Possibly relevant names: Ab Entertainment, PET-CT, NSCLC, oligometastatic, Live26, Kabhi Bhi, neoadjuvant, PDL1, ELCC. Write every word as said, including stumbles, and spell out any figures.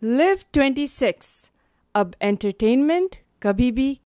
Live twenty-six, Ab Entertainment, Kabhi Bhi